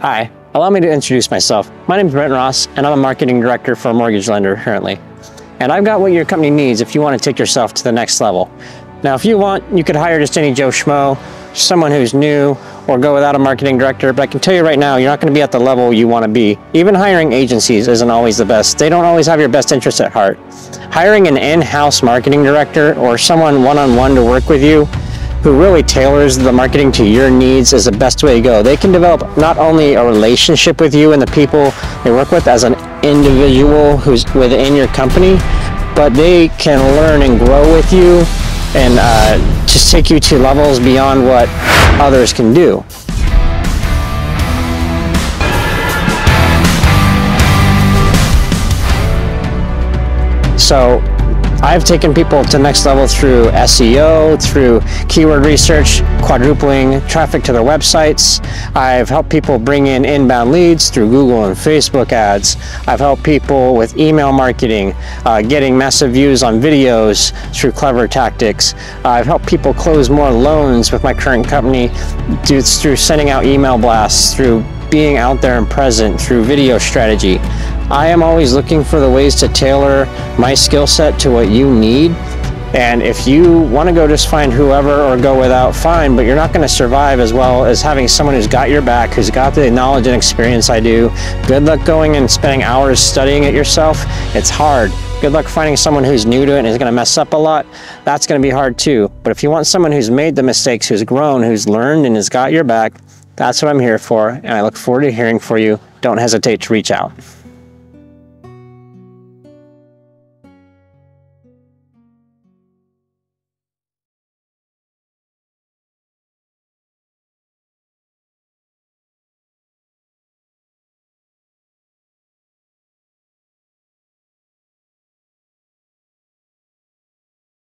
Hi, allow me to introduce myself. My name is Brent Ross, and I'm a marketing director for a mortgage lender currently. And I've got what your company needs if you want to take yourself to the next level. Now, if you want, you could hire just any Joe Schmo, someone who's new, or go without a marketing director, but I can tell you right now, you're not going to be at the level you want to be. Even hiring agencies isn't always the best. They don't always have your best interests at heart. Hiring an in-house marketing director or someone one-on-one to work with you who really tailors the marketing to your needs is the best way to go. They can develop not only a relationship with you and the people they work with as an individual who's within your company, but they can learn and grow with you and just take you to levels beyond what others can do. So I've taken people to the next level through SEO, through keyword research, quadrupling traffic to their websites. I've helped people bring in inbound leads through Google and Facebook ads. I've helped people with email marketing, getting massive views on videos through clever tactics. I've helped people close more loans with my current company through sending out email blasts, through being out there and present, through video strategy. I am always looking for the ways to tailor my skill set to what you need. And if you want to go just find whoever or go without, fine, but you're not going to survive as well as having someone who's got your back, who's got the knowledge and experience I do. Good luck going and spending hours studying it yourself. It's hard. Good luck finding someone who's new to it and is going to mess up a lot. That's going to be hard too. But if you want someone who's made the mistakes, who's grown, who's learned and has got your back, that's what I'm here for. And I look forward to hearing from you. Don't hesitate to reach out.